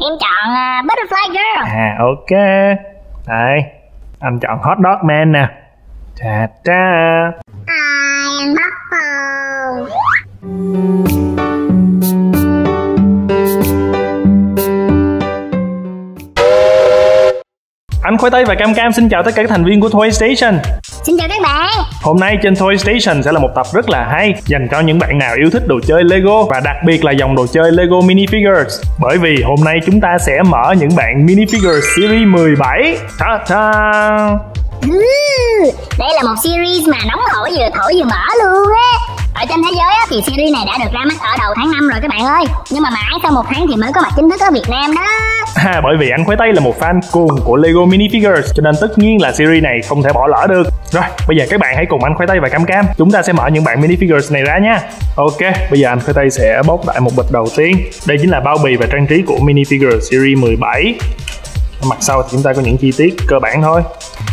Em chọn Butterfly Girl. À ok. Đây, anh chọn Hot Dog Man nè. Chà cha. I'm Buffalo. Anh Khoai Tây và Cam Cam xin chào tất cả các thành viên của Toy Station. Xin chào các bạn. Hôm nay trên Toy Station sẽ là một tập rất là hay dành cho những bạn nào yêu thích đồ chơi Lego và đặc biệt là dòng đồ chơi Lego Minifigures. Bởi vì hôm nay chúng ta sẽ mở những bạn Minifigures Series 17. Ta ta. Đây là một series mà nóng hổi vừa mở luôn á. Ở trên thế giới á, thì series này đã được ra mắt ở đầu tháng 5 rồi các bạn ơi. Nhưng mà mãi sau một tháng thì mới có mặt chính thức ở Việt Nam đó. À, bởi vì anh Khoai Tây là một fan cuồng của Lego Minifigures cho nên tất nhiên là series này không thể bỏ lỡ được. Rồi, bây giờ các bạn hãy cùng anh Khoai Tây và Cam Cam chúng ta sẽ mở những bạn Minifigures này ra nha. Ok, bây giờ anh Khoai Tây sẽ bóc lại một bịch đầu tiên. Đây chính là bao bì và trang trí của Minifigures Series 17. Mặt sau thì chúng ta có những chi tiết cơ bản thôi.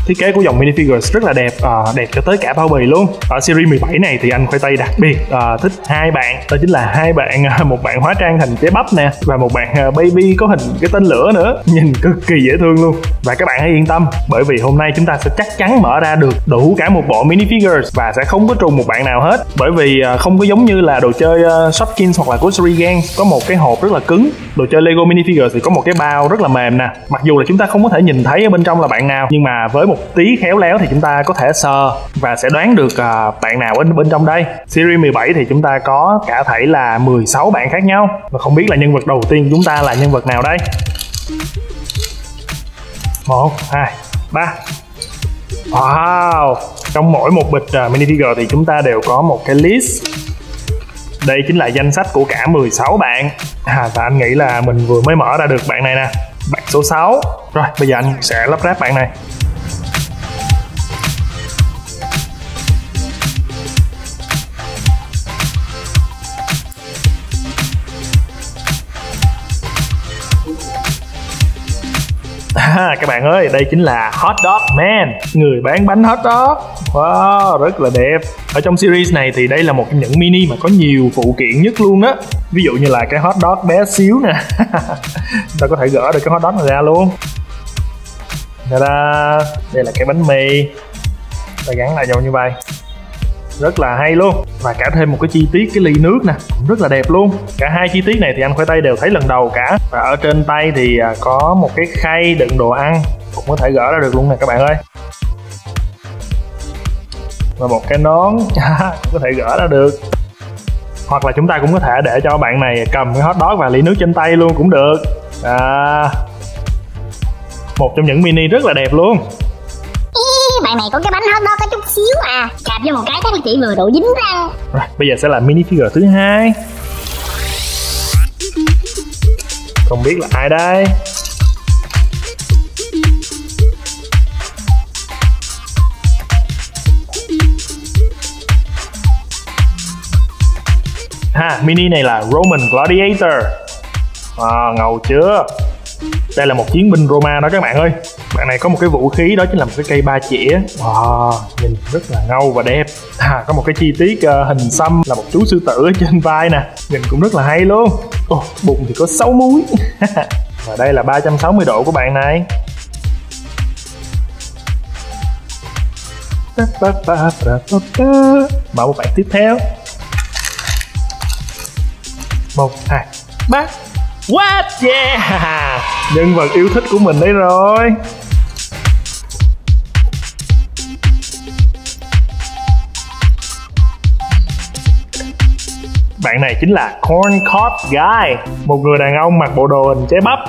Thiết kế của dòng Minifigures rất là đẹp, đẹp cho tới cả bao bì luôn. Ở series 17 này thì anh Khoai Tây đặc biệt thích hai bạn, đó chính là hai bạn, một bạn hóa trang thành trái bắp nè và một bạn baby có hình cái tên lửa nữa, nhìn cực kỳ dễ thương luôn. Và các bạn hãy yên tâm, bởi vì hôm nay chúng ta sẽ chắc chắn mở ra được đủ cả một bộ Minifigures và sẽ không có trùng một bạn nào hết, bởi vì không có giống như là đồ chơi Shopkins hoặc là của series Gang có một cái hộp rất là cứng. Đồ chơi Lego Minifigures thì có một cái bao rất là mềm nè, mặc dù là chúng ta không có thể nhìn thấy ở bên trong là bạn nào, nhưng mà với một tí khéo léo thì chúng ta có thể sờ và sẽ đoán được bạn nào ở bên trong đây. Series 17 thì chúng ta có cả thảy là 16 bạn khác nhau. Và không biết là nhân vật đầu tiên chúng ta là nhân vật nào đây? 1, 2, 3. Wow! Trong mỗi một bịch minifigure thì chúng ta đều có một cái list. Đây chính là danh sách của cả 16 bạn. Và anh nghĩ là mình vừa mới mở ra được bạn này nè, bạn số 6. Rồi, bây giờ anh sẽ lắp ráp bạn này. Các bạn ơi, đây chính là Hot Dog Man, người bán bánh hot dog. Wow, rất là đẹp. Ở trong series này thì đây là một trong những mini mà có nhiều phụ kiện nhất luôn á. Ví dụ như là cái hot dog bé xíu nè. Chúng ta có thể gỡ được cái hot dog này ra luôn. Ta-da! Đây là cái bánh mì. Ta gắn lại nhau như vậy. Rất là hay luôn. Và cả thêm một cái chi tiết cái ly nước nè, cũng rất là đẹp luôn. Cả hai chi tiết này thì anh Khoai Tây đều thấy lần đầu cả. Và ở trên tay thì có một cái khay đựng đồ ăn, cũng có thể gỡ ra được luôn nè các bạn ơi. Và một cái nón cũng có thể gỡ ra được. Hoặc là chúng ta cũng có thể để cho bạn này cầm cái hot dog và ly nước trên tay luôn cũng được. Một trong những mini rất là đẹp luôn. Bạn này có cái bánh hot dog có chút xíu à, chạp vô một cái chắc là chị vừa đủ dính răng. Rồi, bây giờ sẽ là minifigure thứ hai. Không biết là ai đây? Mini này là Roman Gladiator. Ngầu chưa? Đây là một chiến binh Roma đó các bạn ơi. Bạn này có một cái vũ khí, đó chính là một cái cây ba chĩa. Wow, nhìn rất là ngầu và đẹp. Có một cái chi tiết hình xăm là một chú sư tử ở trên vai nè, nhìn cũng rất là hay luôn. Bụng thì có 6 múi. Và đây là 360 độ của bạn này. Mở một bạn tiếp theo. 1, 2, 3. What? Yeah! Nhân vật yêu thích của mình đấy rồi. Bạn này chính là corn cob guy, một người đàn ông mặc bộ đồ hình trái bắp.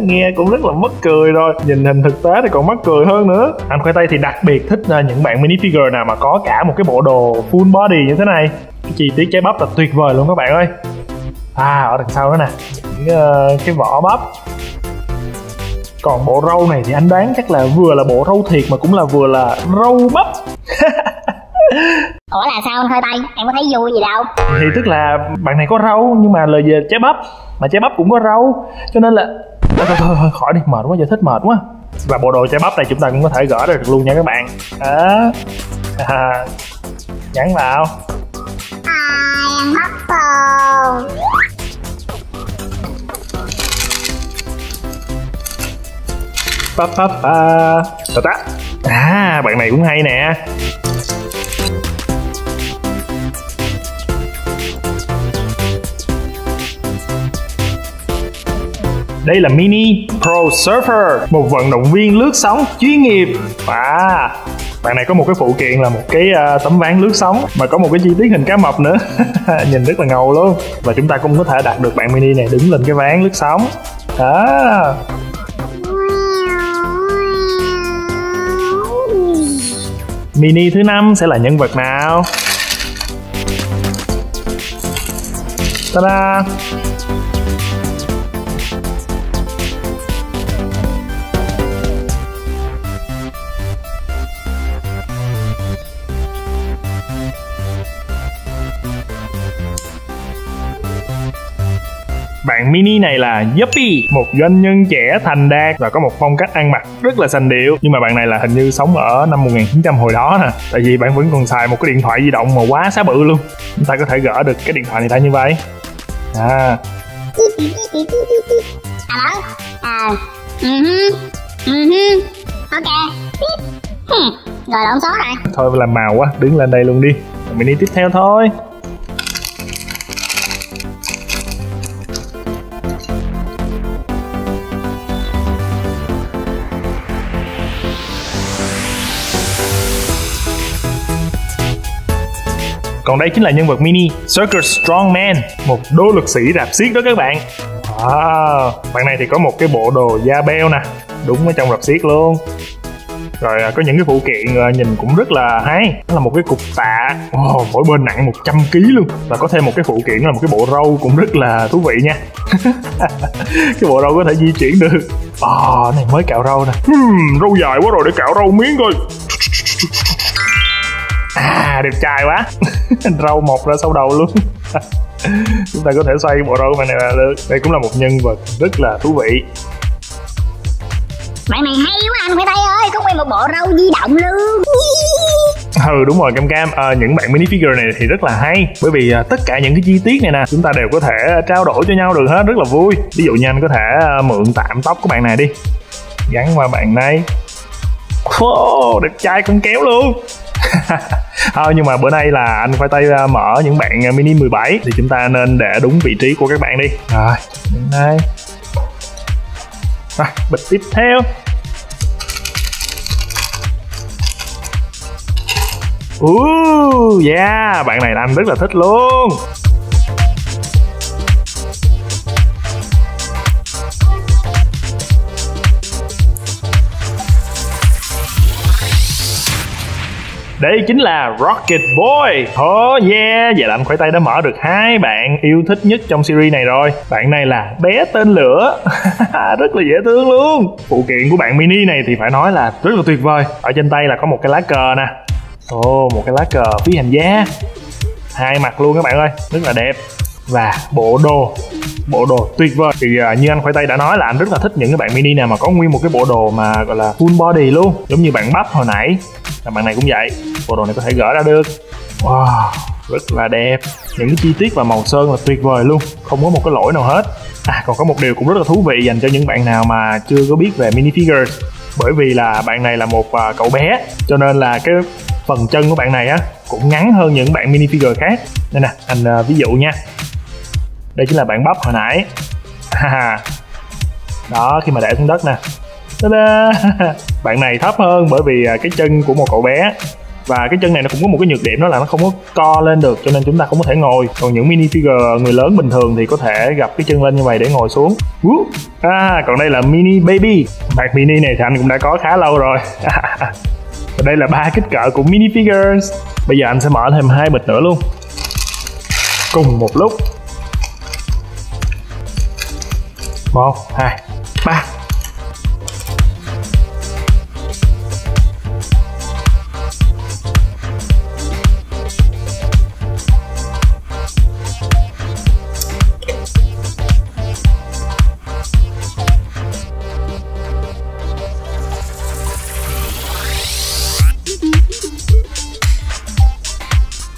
Nghe cũng rất là mắc cười rồi, nhìn hình thực tế thì còn mắc cười hơn nữa. Anh Khoai Tây thì đặc biệt thích những bạn minifigure nào mà có cả một cái bộ đồ full body như thế này. Cái chi tiết trái bắp là tuyệt vời luôn các bạn ơi. Ở đằng sau đó nè, cái vỏ bắp. Còn bộ râu này thì anh đoán chắc là vừa là bộ râu thiệt mà cũng là vừa là râu bắp. Ủa là sao anh Khoai Tây? Em có thấy vui gì đâu. Thì tức là bạn này có râu nhưng mà là về trái bắp, mà trái bắp cũng có râu, cho nên là thôi khỏi đi, mệt quá, giờ thích mệt quá. Và bộ đồ trái bắp này chúng ta cũng có thể gỡ ra được luôn nha các bạn. Nhắn vào. À, bạn này cũng hay nè. Đây là Mini Pro Surfer, một vận động viên lướt sóng chuyên nghiệp. À, bạn này có một cái phụ kiện là một cái tấm ván lướt sóng mà có một cái chi tiết hình cá mập nữa. Nhìn rất là ngầu luôn. Và chúng ta cũng có thể đặt được bạn Mini này đứng lên cái ván lướt sóng. Đó. Mini thứ 5 sẽ là nhân vật nào? Ta-da! Bạn Mini này là Yuppie, một doanh nhân trẻ thành đạt và có một phong cách ăn mặc rất là sành điệu. Nhưng mà bạn này là hình như sống ở năm 1900 hồi đó nè. Tại vì bạn vẫn còn xài một cái điện thoại di động mà quá xá bự luôn. Chúng ta có thể gỡ được cái điện thoại này ra như vậy. À. Rồi lộn số rồi. Thôi làm màu quá, đứng lên đây luôn đi. Mini tiếp theo thôi. Còn đây chính là nhân vật Mini Circus Strongman, một đô lực sĩ rạp xiếc đó các bạn. Wow, bạn này thì có một cái bộ đồ da beo nè, đúng ở trong rạp xiếc luôn. Rồi có những cái phụ kiện nhìn cũng rất là hay. Đó là một cái cục tạ, mỗi bên nặng 100 kg luôn. Và có thêm một cái phụ kiện là một cái bộ râu cũng rất là thú vị nha. Cái bộ râu có thể di chuyển được. Này mới cạo râu nè. Râu dài quá rồi, để cạo râu miếng coi. À, đẹp trai quá. Râu mọc ra sau đầu luôn. Chúng ta có thể xoay bộ râu này là được. Đây cũng là một nhân vật rất là thú vị. Bạn này hay quá anh Khoai Tây ơi, có nguyên một bộ râu di động luôn. Ừ đúng rồi Cam Cam, những bạn minifigure này thì rất là hay. Bởi vì tất cả những cái chi tiết này nè, chúng ta đều có thể trao đổi cho nhau được hết, rất là vui. Ví dụ như anh có thể mượn tạm tóc của bạn này đi, gắn qua bạn này. Wow, đẹp trai con kéo luôn. Nhưng mà bữa nay là anh Khoai Tây mở những bạn mini 17 thì chúng ta nên để đúng vị trí của các bạn đi. Rồi, đến đây. Rồi, bịch tiếp theo. Yeah, bạn này anh rất là thích luôn. Đây chính là Rocket Boy. Vậy là anh Khoai Tây đã mở được hai bạn yêu thích nhất trong series này rồi. Bạn này là bé tên lửa. Rất là dễ thương luôn. Phụ kiện của bạn mini này thì phải nói là rất là tuyệt vời. Ở trên tay là có một cái lá cờ nè. Một cái lá cờ phi hành gia, hai mặt luôn các bạn ơi, rất là đẹp. Và bộ đồ tuyệt vời. Thì như anh Khoai Tây đã nói là anh rất là thích những cái bạn mini nào mà có nguyên một cái bộ đồ mà gọi là full body luôn. Giống như bạn Bắp hồi nãy, bạn này cũng vậy, bộ đồ này có thể gỡ ra được. Wow, rất là đẹp. Những cái chi tiết và màu sơn là tuyệt vời luôn, không có một cái lỗi nào hết. Còn có một điều cũng rất là thú vị dành cho những bạn nào mà chưa có biết về minifigures. Bởi vì là bạn này là một cậu bé, cho nên là cái phần chân của bạn này á cũng ngắn hơn những bạn minifigure khác. Đây nè, anh ví dụ nha. Đây chính là bạn Bắp hồi nãy. Đó, khi mà để xuống đất nè. Ta-da! Bạn này thấp hơn bởi vì cái chân của một cậu bé. Và cái chân này nó cũng có một cái nhược điểm đó là nó không có co lên được, cho nên chúng ta không có thể ngồi. Còn những minifigure người lớn bình thường thì có thể gập cái chân lên như vậy để ngồi xuống. Còn đây là mini baby. Bạn mini này thì anh cũng đã có khá lâu rồi. Và đây là ba kích cỡ của minifigures. Bây giờ anh sẽ mở thêm hai bịch nữa luôn, cùng một lúc. 1, 2, 3.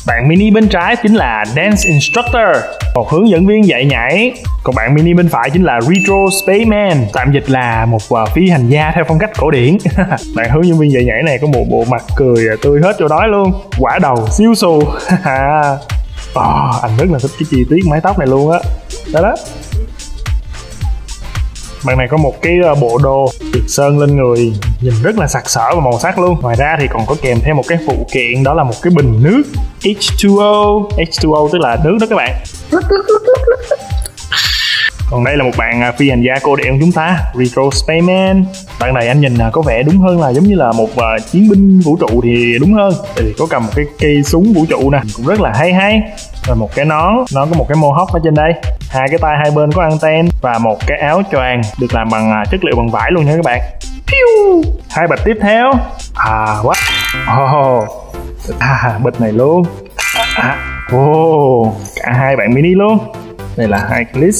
Bạn mini bên trái chính là dance instructor, một hướng dẫn viên dạy nhảy. Còn bạn mini bên phải chính là Retro Spaceman, tạm dịch là một phi hành gia theo phong cách cổ điển. Bạn hướng dẫn viên dạy nhảy này có một bộ mặt cười tươi hết chỗ đói luôn, quả đầu siêu xù. Anh rất là thích cái chi tiết mái tóc này luôn á đó. Bạn này có một cái bộ đồ được sơn lên người, nhìn rất là sặc sỡ và màu sắc luôn. Ngoài ra thì còn có kèm thêm một cái phụ kiện, đó là một cái bình nước H2O. H2O tức là nước đó các bạn. Còn đây là một bạn phi hành gia cô điển của chúng ta, Retro Spaceman. Bạn này anh nhìn có vẻ đúng hơn là giống như là một chiến binh vũ trụ thì đúng hơn. Tại vì có cầm một cái cây súng vũ trụ nè, cũng rất là hay. Rồi một cái nón có một cái mô hóc ở trên đây, hai cái tai hai bên có anten và một cái áo choàng được làm bằng chất liệu bằng vải luôn nha các bạn. Hai bịch tiếp theo. Bịch này luôn. Cả hai bạn mini luôn. Đây là hai clip.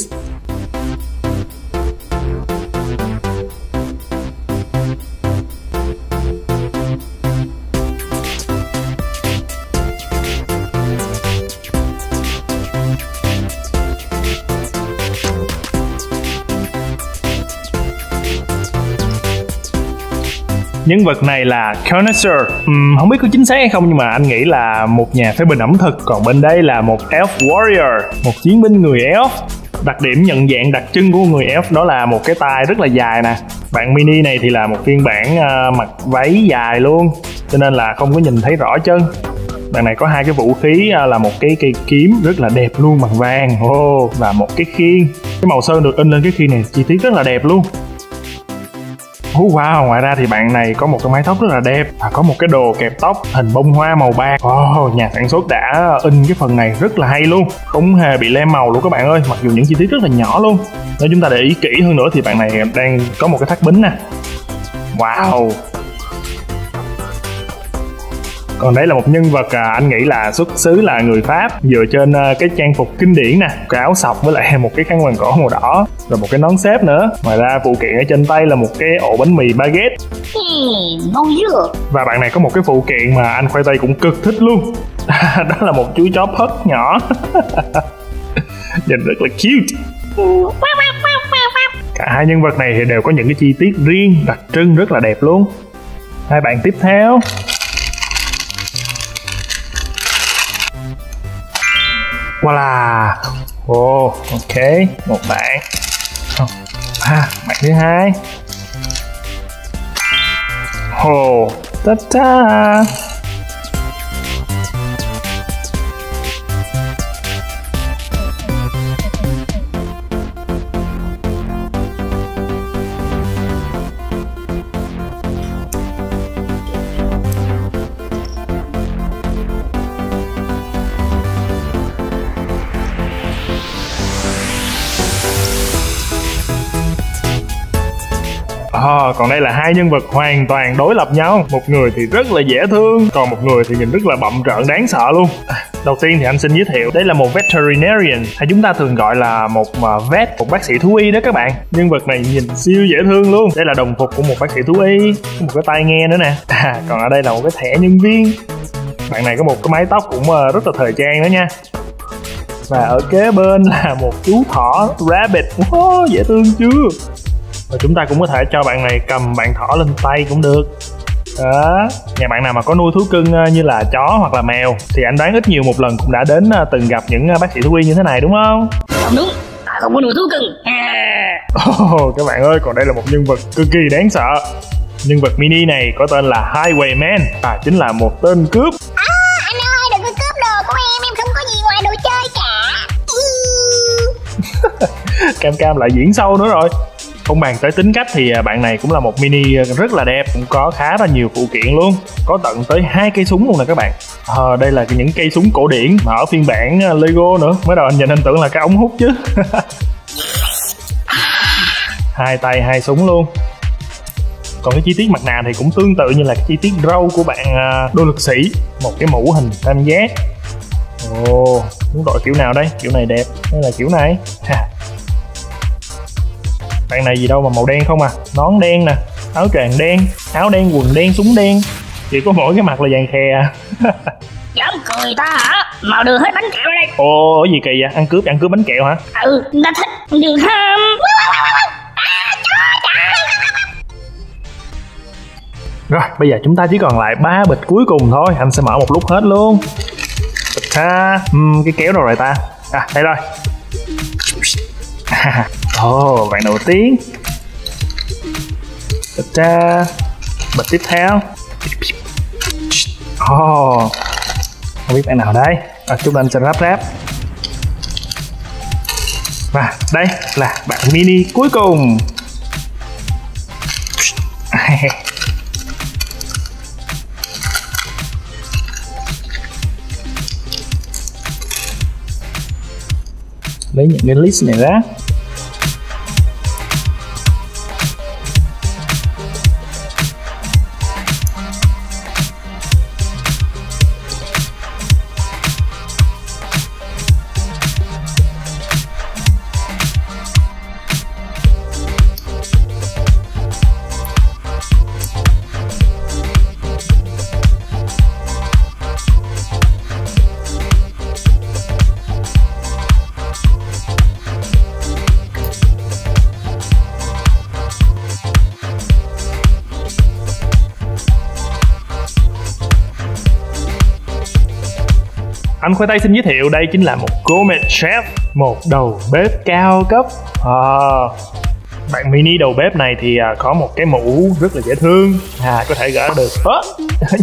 Nhân vật này là Connoisseur. Không biết có chính xác hay không nhưng mà anh nghĩ là một nhà phê bình ẩm thực. Còn bên đây là một Elf Warrior, một chiến binh người elf. Đặc điểm nhận dạng đặc trưng của người elf đó là một cái tai rất là dài nè. Bạn mini này thì là một phiên bản mặc váy dài luôn, cho nên là không có nhìn thấy rõ chân. Bạn này có hai cái vũ khí là một cái cây kiếm rất là đẹp luôn bằng vàng, và một cái khiên. Cái màu sơn được in lên cái khiên này chi tiết rất là đẹp luôn. Ngoài ra thì bạn này có một cái mái tóc rất là đẹp và có một cái đồ kẹp tóc hình bông hoa màu bạc. Nhà sản xuất đã in cái phần này rất là hay luôn, không hề bị lem màu luôn các bạn ơi, mặc dù những chi tiết rất là nhỏ luôn. Nếu chúng ta để ý kỹ hơn nữa thì bạn này đang có một cái thắt bính nè. Còn đấy là một nhân vật anh nghĩ là xuất xứ là người Pháp, dựa trên cái trang phục kinh điển nè, cái áo sọc với lại một cái khăn quàng cổ màu đỏ, rồi một cái nón xếp nữa. Ngoài ra phụ kiện ở trên tay là một cái ổ bánh mì baguette. Và bạn này có một cái phụ kiện mà anh Khoai Tây cũng cực thích luôn. Đó là một chú chó phất nhỏ. Nhìn rất là cute. Cả hai nhân vật này thì đều có những cái chi tiết riêng, đặc trưng rất là đẹp luôn. Hai bạn tiếp theo. Một bạn. Bạn thứ hai. Còn đây là hai nhân vật hoàn toàn đối lập nhau. Một người thì rất là dễ thương, còn một người thì nhìn rất là bậm trợn đáng sợ luôn. Đầu tiên thì anh xin giới thiệu, đây là một veterinarian, hay chúng ta thường gọi là một vet, một bác sĩ thú y đó các bạn. Nhân vật này nhìn siêu dễ thương luôn. Đây là đồng phục của một bác sĩ thú y, có một cái tai nghe nữa nè. Còn ở đây là một cái thẻ nhân viên. Bạn này có một cái mái tóc cũng rất là thời trang nữa nha. Và ở kế bên là một chú thỏ rabbit. Dễ thương chưa? Và chúng ta cũng có thể cho bạn này cầm bạn thỏ lên tay cũng được đó. Nhà bạn nào mà có nuôi thú cưng như là chó hoặc là mèo thì anh đoán ít nhiều một lần cũng đã đến từng gặp những bác sĩ thú y như thế này đúng không? Không đúng, không có nuôi thú cưng. Các bạn ơi, còn đây là một nhân vật cực kỳ đáng sợ. Nhân vật mini này có tên là Highwayman, và chính là một tên cướp. Anh ơi, đừng có cướp đồ của em không có gì ngoài đồ chơi cả. Cam lại diễn sâu nữa rồi. Không bàn tới tính cách thì bạn này cũng là một mini rất là đẹp, cũng có khá là nhiều phụ kiện luôn, có tận tới 2 cây súng luôn nè các bạn. Đây là những cây súng cổ điển mà ở phiên bản Lego nữa. Mới đầu anh nhìn anh tưởng là cái ống hút chứ. Hai tay hai súng luôn. Còn cái chi tiết mặt nạ thì cũng tương tự như là cái chi tiết râu của bạn đô lực sĩ, một cái mũ hình tam giác. Đúng rồi, kiểu nào đây? Kiểu này đẹp hay là kiểu này? Bạn này gì đâu mà màu đen không à, nón đen nè, áo choàng đen, áo đen, quần đen, súng đen, chỉ có mỗi cái mặt là vàng khè à. Dám cười ta hả? Màu đưa hết bánh kẹo đây. Cái gì kỳ vậy? Ăn cướp bánh kẹo hả? Ừ, người ta thích. Được không? Rồi, bây giờ chúng ta chỉ còn lại 3 bịch cuối cùng thôi. Anh sẽ mở một lúc hết luôn. Bịch ha. Cái kéo đâu rồi ta? À, đây rồi. Ồ, bạn đầu tiên. Bịch ra. Bịch tiếp theo. Ồ, không biết bạn nào đây. À, chúng ta sẽ ráp. Và đây là bạn mini cuối cùng. Lấy những cái list này ra. Anh Khoai Tây xin giới thiệu đây chính là một Gourmet Chef, một đầu bếp cao cấp. Bạn mini đầu bếp này thì có một cái mũ rất là dễ thương, có thể gỡ được hết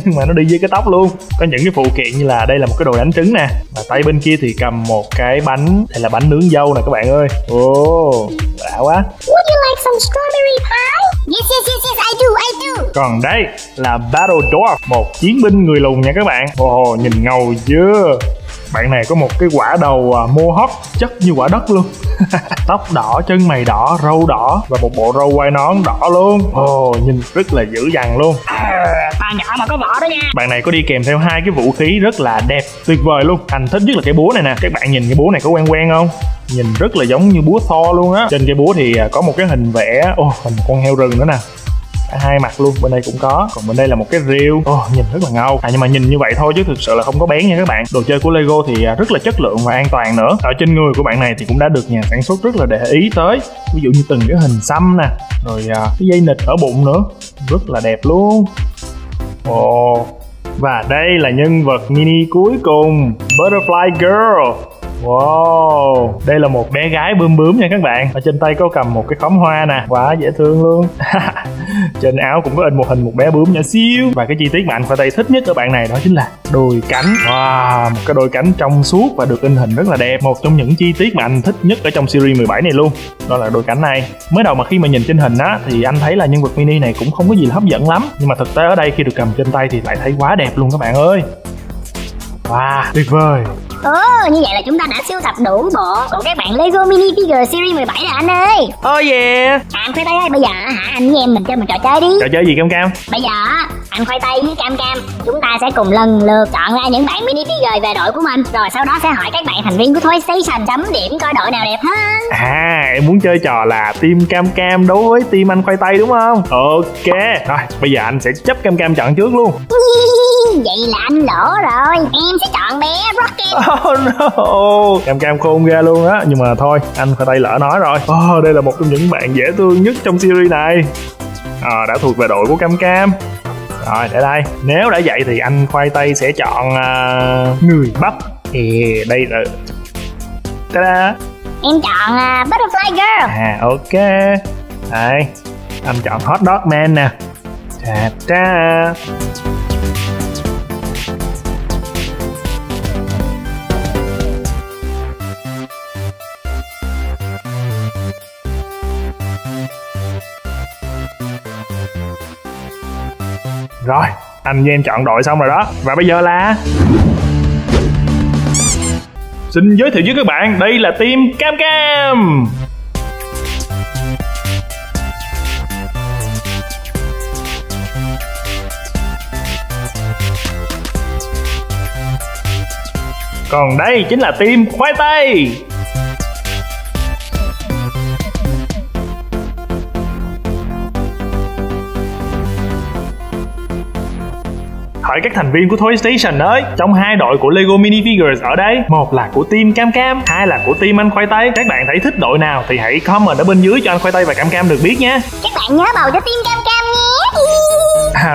nhưng mà nó đi với cái tóc luôn. Có những cái phụ kiện như là đây là một cái đồ đánh trứng nè, và tay bên kia thì cầm một cái bánh, đây là bánh nướng dâu nè các bạn ơi. Ồ, đã quá. Would you like some strawberry pie? Yes, yes, yes, yes, I do. Còn đây là Battle Dwarf, một chiến binh người lùn nha các bạn. Ồ, nhìn ngầu chưa? Bạn này có một cái quả đầu mohawk chất như quả đất luôn. Tóc đỏ, chân mày đỏ, râu đỏ và một bộ râu quai nón đỏ luôn. Ồ, nhìn rất là dữ dằn luôn. Ta nhỏ mà có vỏ đó nha. Bạn này có đi kèm theo hai cái vũ khí rất là đẹp, tuyệt vời luôn. Anh thích nhất là cái búa này nè. Các bạn nhìn cái búa này có quen quen không? Nhìn rất là giống như búa Thor luôn á. Trên cái búa thì có một cái hình vẽ, hình con heo rừng nữa nè. Hai mặt luôn, bên đây cũng có, còn bên đây là một cái rìu. Nhìn rất là ngầu. Nhưng mà nhìn như vậy thôi chứ thực sự là không có bén nha các bạn. Đồ chơi của Lego thì rất là chất lượng và an toàn nữa. Ở trên người của bạn này thì cũng đã được nhà sản xuất rất là để ý tới, ví dụ như từng cái hình xăm nè, rồi cái dây nịt ở bụng nữa, rất là đẹp luôn. Và đây là nhân vật mini cuối cùng, Butterfly Girl. Wow, đây là một bé gái bươm bướm nha các bạn. Ở trên tay có cầm một cái khóm hoa nè, quá dễ thương luôn. Trên áo cũng có in một hình một bé bướm nhỏ xíu. Và cái chi tiết mà anh Khoai Tây thích nhất ở bạn này đó chính là đôi cánh. Wow, một cái đôi cánh trong suốt và được in hình rất là đẹp. Một trong những chi tiết mà anh thích nhất ở trong series 17 này luôn, đó là đôi cánh này. Mới đầu mà khi mà nhìn trên hình á thì anh thấy là nhân vật mini này cũng không có gì là hấp dẫn lắm, nhưng mà thực tế ở đây khi được cầm trên tay thì lại thấy quá đẹp luôn các bạn ơi. Wow, tuyệt vời. Như vậy là chúng ta đã siêu tập đủ bộ của các bạn Lego Minifigures Series 17 rồi anh ơi. Yeah. Anh Khoai Tây ơi, bây giờ anh với em mình chơi một trò chơi đi. Trò chơi gì Cam Cam? Bây giờ anh Khoai Tây với Cam Cam chúng ta sẽ cùng lần lượt chọn ra những bạn Minifigures về đội của mình, rồi sau đó sẽ hỏi các bạn thành viên của Toy Station chấm điểm coi đội nào đẹp hơn. Em muốn chơi trò là team Cam Cam đối với team anh Khoai Tây đúng không? Ok. Rồi, bây giờ anh sẽ chấp Cam Cam chọn trước luôn. Vậy là anh lỗ rồi. Em sẽ chọn bé Rocket. No. Cam Cam khôn ghê luôn á. Nhưng mà thôi, anh Khoai Tây lỡ nói rồi. Đây là một trong những bạn dễ thương nhất trong series này. Đã thuộc về đội của Cam Cam. Rồi, để đây. Nếu đã vậy thì anh Khoai Tây sẽ chọn người Bắp. Đây rồi. Ta-da. Em chọn Butterfly Girl. Ok. Đây, anh chọn Hot Dog Man nè. Ta-da. Rồi, anh với em chọn đội xong rồi đó. Và bây giờ là xin giới thiệu với các bạn, đây là team Cam Cam. Còn đây chính là team Khoai Tây. gọi các thành viên của Toy Station đấy. Trong hai đội của Lego Minifigures ở đây, một là của team Cam Cam, hai là của team anh Khoai Tây. Các bạn thấy thích đội nào thì hãy comment ở bên dưới cho anh Khoai Tây và Cam Cam được biết nha. Các bạn nhớ bầu cho team Cam Cam nhé.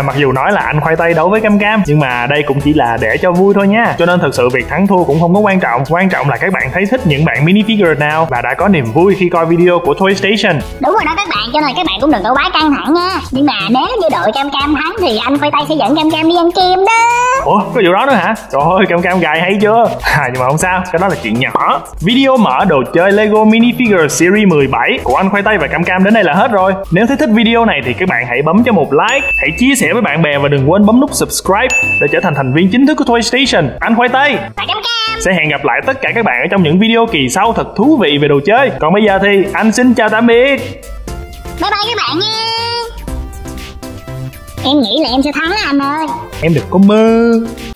Mặc dù nói là anh Khoai Tây đấu với Cam Cam, nhưng mà đây cũng chỉ là để cho vui thôi nha. Cho nên thực sự việc thắng thua cũng không có quan trọng. Quan trọng là các bạn thấy thích những bạn minifigure nào và đã có niềm vui khi coi video của Toy Station. Đúng rồi đó các bạn, cho nên các bạn cũng đừng có quá căng thẳng nha. Nhưng mà nếu như đội Cam Cam thắng thì anh Khoai Tây sẽ dẫn Cam Cam đi ăn kem đó. Ủa, có vụ đó nữa hả? Trời ơi, Cam Cam gài hay chưa? Nhưng mà không sao, cái đó là chuyện nhỏ. Video mở đồ chơi Lego Minifigures Series 17 của anh Khoai Tây và Cam Cam đến đây là hết rồi. Nếu thấy thích video này thì các bạn hãy bấm cho một like, hãy chia sẻ với bạn bè và đừng quên bấm nút subscribe để trở thành thành viên chính thức của Toy Station. Anh Khoai Tây và Cam Cam sẽ hẹn gặp lại tất cả các bạn ở trong những video kỳ sau thật thú vị về đồ chơi. Còn bây giờ thì anh xin chào tạm biệt. Bye bye các bạn nha. Em nghĩ là em sẽ thắng đó anh ơi. Em đừng có mơ.